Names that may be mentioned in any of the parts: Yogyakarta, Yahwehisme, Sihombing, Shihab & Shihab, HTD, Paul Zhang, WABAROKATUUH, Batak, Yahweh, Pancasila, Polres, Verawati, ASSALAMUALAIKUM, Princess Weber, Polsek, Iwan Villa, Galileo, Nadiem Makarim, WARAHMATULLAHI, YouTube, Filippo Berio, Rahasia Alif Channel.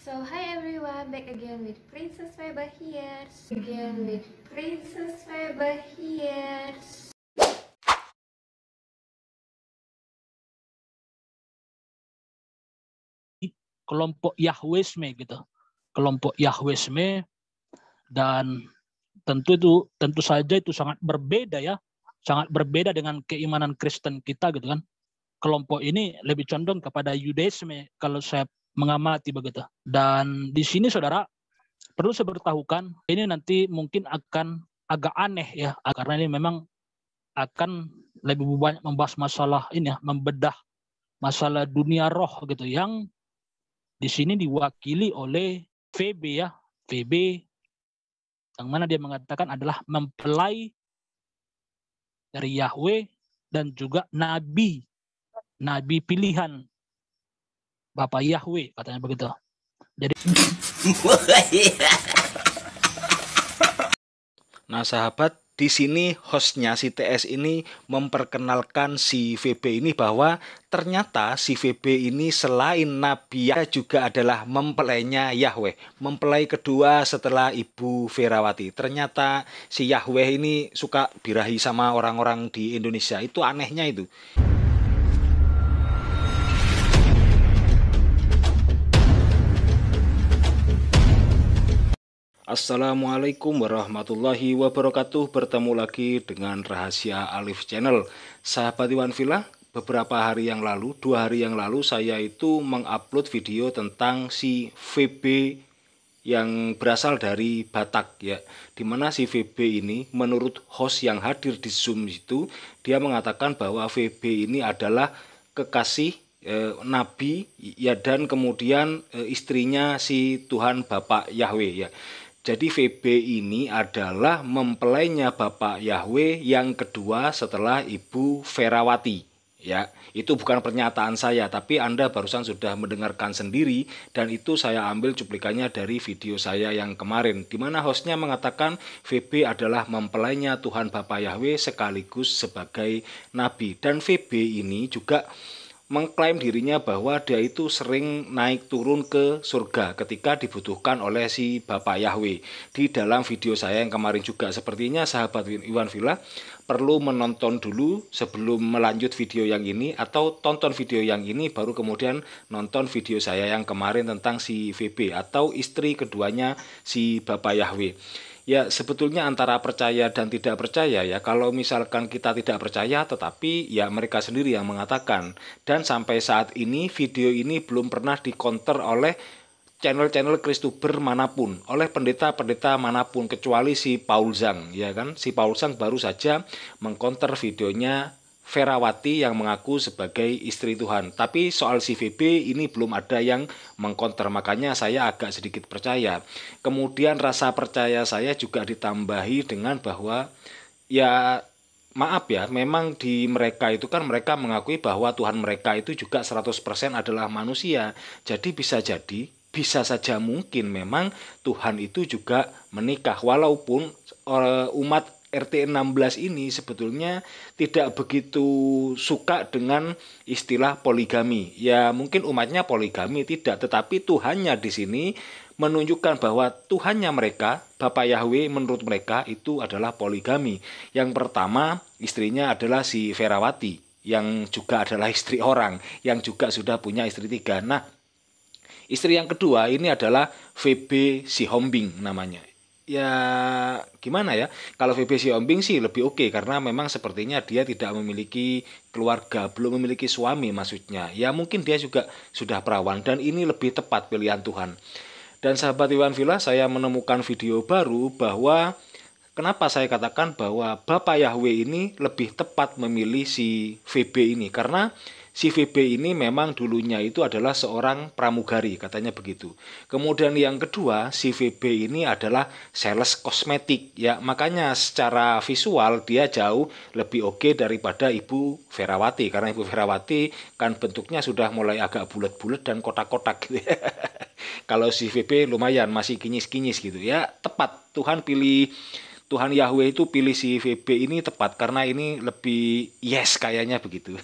So hi everyone, back again with Princess Weber here. Kelompok Yahwehisme gitu. Kelompok Yahwehisme, dan tentu saja itu sangat berbeda ya. Sangat berbeda dengan keimanan Kristen kita gitu kan. Kelompok ini lebih condong kepada Yudaisme kalau saya mengamati begitu. Dan di sini saudara perlu saya beritahukan, ini nanti mungkin akan agak aneh ya, karena ini memang akan lebih banyak membahas masalah ini ya, membedah masalah dunia roh gitu, yang di sini diwakili oleh VB ya, VB yang mana dia mengatakan adalah mempelai dari Yahweh dan juga nabi pilihan Bapak Yahweh, katanya begitu. Jadi nah sahabat, di sini hostnya si TS ini memperkenalkan si VB ini bahwa ternyata si VB ini selain nabi juga adalah mempelainya Yahweh, mempelai kedua setelah Ibu Verawati. Ternyata si Yahweh ini suka birahi sama orang-orang di Indonesia. Itu anehnya itu. Assalamualaikum warahmatullahi wabarakatuh. Bertemu lagi dengan Rahasia Alif Channel. Sahabat Iwan Villa, beberapa hari yang lalu, 2 hari yang lalu, saya itu mengupload video tentang si VB yang berasal dari Batak ya. Dimana si VB ini menurut host yang hadir di Zoom itu, dia mengatakan bahwa VB ini adalah kekasih nabi ya, dan kemudian istrinya si Tuhan Bapak Yahweh ya. Jadi VB ini adalah mempelainya Bapak Yahweh yang kedua setelah Ibu Verawati. Ya, itu bukan pernyataan saya, tapi Anda barusan sudah mendengarkan sendiri, dan itu saya ambil cuplikannya dari video saya yang kemarin, di mana hostnya mengatakan VB adalah mempelainya Tuhan Bapak Yahweh sekaligus sebagai nabi. Dan VB ini juga mengklaim dirinya bahwa dia itu sering naik turun ke surga ketika dibutuhkan oleh si Bapak Yahweh. Di dalam video saya yang kemarin juga, sepertinya sahabat Iwan Villa perlu menonton dulu sebelum melanjut video yang ini, atau tonton video yang ini baru kemudian nonton video saya yang kemarin tentang si VB atau istri keduanya si Bapak Yahweh. Ya, sebetulnya antara percaya dan tidak percaya ya, kalau misalkan kita tidak percaya, tetapi ya mereka sendiri yang mengatakan. Dan sampai saat ini video ini belum pernah dikonter oleh channel-channel Kristuber manapun, oleh pendeta-pendeta manapun, kecuali si Paul Zhang ya kan. Si Paul Zhang baru saja mengkonter videonya Verawati yang mengaku sebagai istri Tuhan. Tapi soal si VB ini belum ada yang mengkonter, makanya saya agak sedikit percaya. Kemudian rasa percaya saya juga ditambahi dengan bahwa ya maaf ya, memang di mereka itu kan mereka mengakui bahwa Tuhan mereka itu juga 100% adalah manusia. Jadi bisa saja mungkin memang Tuhan itu juga menikah, walaupun umat RT 16 ini sebetulnya tidak begitu suka dengan istilah poligami. Ya mungkin umatnya poligami tidak, tetapi Tuhannya di sini menunjukkan bahwa Tuhannya mereka, Bapak Yahweh menurut mereka itu adalah poligami. Yang pertama istrinya adalah si Verawati, yang juga adalah istri orang, yang juga sudah punya istri 3. Nah, istri yang kedua ini adalah VB Sihombing namanya. Ya gimana ya, kalau VB Sihombing sih lebih oke, karena memang sepertinya dia tidak memiliki keluarga, belum memiliki suami maksudnya. Ya mungkin dia juga sudah perawan, dan ini lebih tepat pilihan Tuhan. Dan sahabat Iwan Villa, saya menemukan video baru bahwa kenapa saya katakan bahwa Bapak Yahweh ini lebih tepat memilih si VB ini, karena si VB ini memang dulunya itu adalah seorang pramugari, katanya begitu. Kemudian yang kedua, si VB ini adalah sales kosmetik ya, makanya secara visual dia jauh lebih oke daripada Ibu Verawati, karena Ibu Verawati kan bentuknya sudah mulai agak bulat-bulat dan kotak-kotak gitu ya. Kalau si VB lumayan masih kinyis-kinyis gitu ya. Tepat, Tuhan Yahweh itu pilih si VB ini tepat, karena ini lebih yes kayaknya begitu.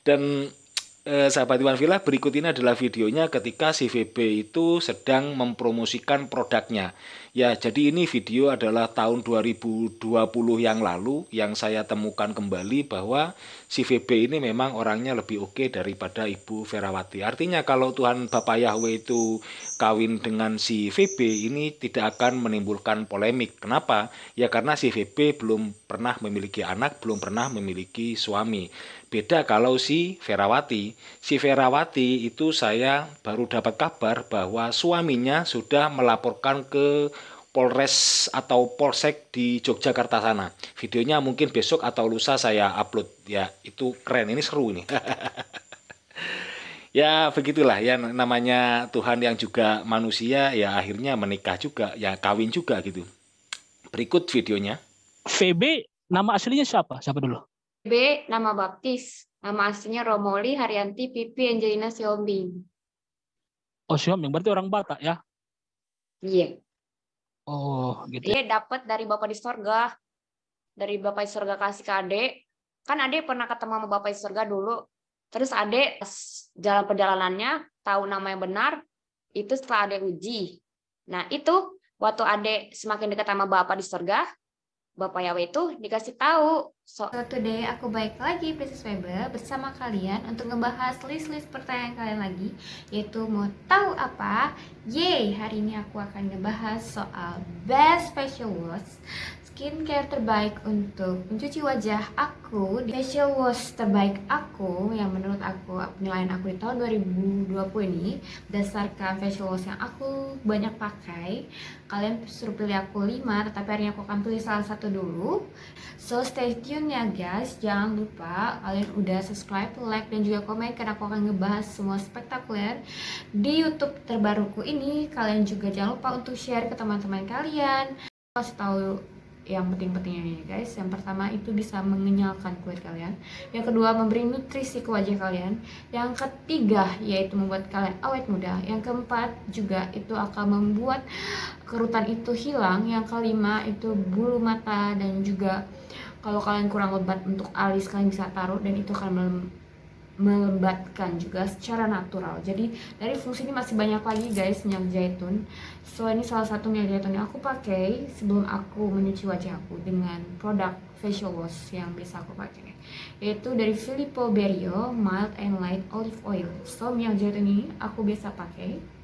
Dan sahabat Iwan Villa, berikut ini adalah videonya ketika si VB itu sedang mempromosikan produknya. Ya, jadi ini video adalah tahun 2020 yang lalu yang saya temukan kembali bahwa si VB ini memang orangnya lebih oke daripada Ibu Verawati. Artinya kalau Tuhan Bapak Yahweh itu kawin dengan si VB ini tidak akan menimbulkan polemik. Kenapa? Ya karena si VB belum pernah memiliki anak, belum pernah memiliki suami. Beda kalau si Verawati. Si Verawati itu saya baru dapat kabar bahwa suaminya sudah melaporkan ke Polres atau Polsek di Yogyakarta sana. Videonya mungkin besok atau lusa saya upload. Ya itu keren, ini seru ini. Ya begitulah ya, namanya Tuhan yang juga manusia ya, akhirnya menikah juga ya, kawin juga gitu. Berikut videonya. VB nama aslinya siapa? Siapa dulu? VB nama baptis. Nama aslinya Romoli Haryanti Pipi Angelina Sihombing. Oh Sihombing, berarti orang Batak ya? Iya. Yeah. Oh, gitu. Dia dapat dari Bapak di surga. Dari Bapak di surga kasih ke adik. Kan adik pernah ketemu sama Bapak di surga dulu. Terus adik jalan perjalanannya tahu nama yang benar. Itu setelah adik uji. Nah, itu waktu adik semakin dekat sama Bapak di surga, Bapak Yahweh itu dikasih tahu. Today aku baik lagi Princess Weber bersama kalian untuk ngebahas list-list pertanyaan kalian lagi, yaitu mau tahu apa? Yeay, hari ini aku akan ngebahas soal best facial wash, skincare terbaik untuk mencuci wajah aku, facial wash terbaik aku yang menurut aku, penilaian aku di tahun 2020 ini berdasarkan facial wash yang aku banyak pakai. Kalian suruh pilih aku 5, tetapi hari ini aku akan pilih salah satu dulu. So stay tune ya guys, jangan lupa kalian udah subscribe, like, dan juga komen karena aku akan ngebahas semua spektakuler di YouTube terbaruku ini. Kalian juga jangan lupa untuk share ke teman-teman kalian. Kasih tahu yang penting-pentingnya ya guys. Yang pertama itu bisa mengenyalkan kulit kalian. Yang kedua memberi nutrisi ke wajah kalian. Yang ketiga yaitu membuat kalian awet muda. Yang keempat juga itu akan membuat kerutan itu hilang. Yang kelima itu bulu mata, dan juga kalau kalian kurang lebat untuk alis kalian bisa taruh dan itu akan melembatkan juga secara natural. Jadi dari fungsi ini masih banyak lagi guys, minyak zaitun. So ini salah satu minyak zaitun yang aku pakai sebelum aku menyuci wajah aku dengan produk facial wash yang biasa aku pakai, yaitu dari Filippo Berio mild and light olive oil. So minyak zaitun ini aku biasa pakai.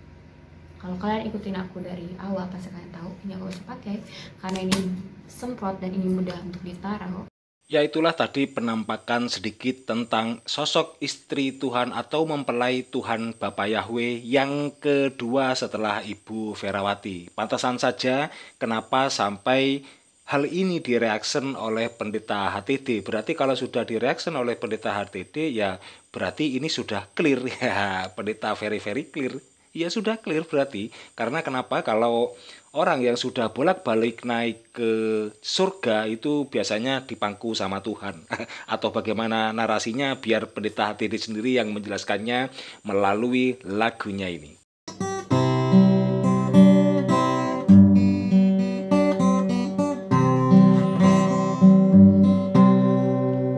Kalau kalian ikutin aku dari awal pasti kalian tahu ini aku bisa pakai karena ini semprot dan ini mudah untuk ditaruh. Ya itulah tadi penampakan sedikit tentang sosok istri Tuhan atau mempelai Tuhan Bapa Yahweh yang kedua setelah Ibu Verawati. Pantasan saja kenapa sampai hal ini direaction oleh pendeta HTD. Berarti kalau sudah direaction oleh pendeta HTD ya berarti ini sudah clear ya. Pendeta very clear. Ya sudah clear berarti, karena kenapa kalau orang yang sudah bolak-balik naik ke surga itu biasanya dipangku sama Tuhan. Atau bagaimana narasinya biar pendeta HTD sendiri yang menjelaskannya melalui lagunya ini.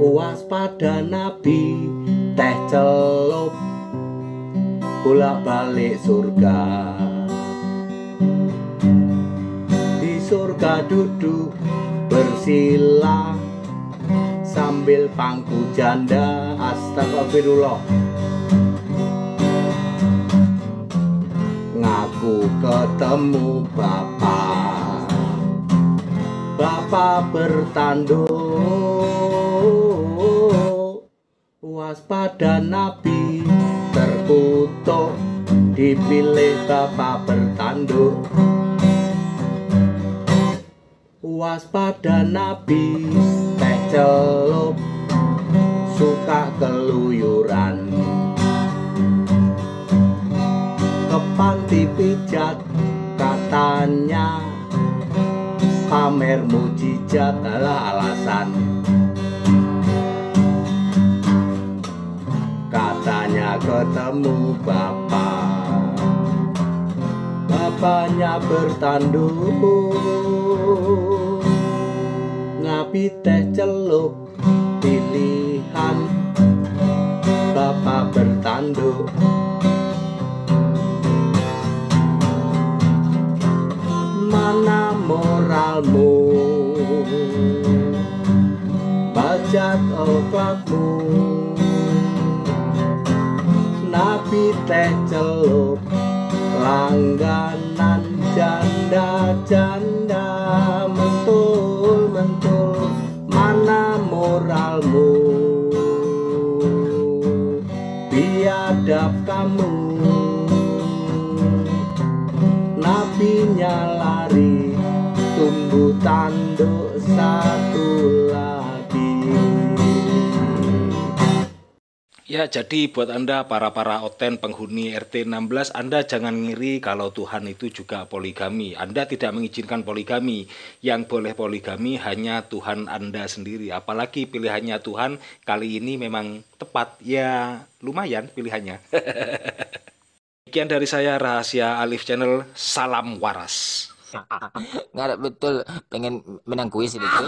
Waspada nabi teh celup bolak-balik surga. Di surga duduk bersila sambil pangku janda. Astagfirullah. Ngaku ketemu Bapa, Bapa bertanduk. Waspada nabi terkutuk, dipilih Bapa bertanduk. Waspada nabi teh celup, suka keluyuran. Kepanti pijat katanya, pamer mujizat adalah alasan. Katanya ketemu Bapa, Bapaknya bertanduk. Nabi teh celup pilihan, Bapa bertanduk. rindu. Mana moralmu, bajak otakmu, napi teh celup, langganan janda-janda, mentul-mentul. Mana moralmu, biadab kamu, napinya lari, tumbuh tanduk satu lagi. Ya, jadi buat Anda para oten penghuni RT 16, Anda jangan ngiri kalau Tuhan itu juga poligami. Anda tidak mengizinkan poligami. Yang boleh poligami hanya Tuhan Anda sendiri. Apalagi pilihannya Tuhan kali ini memang tepat. Ya, lumayan pilihannya. Demikian dari saya, Rahasia Alif Channel. Salam waras. Nggak betul, pengen menang kuis itu.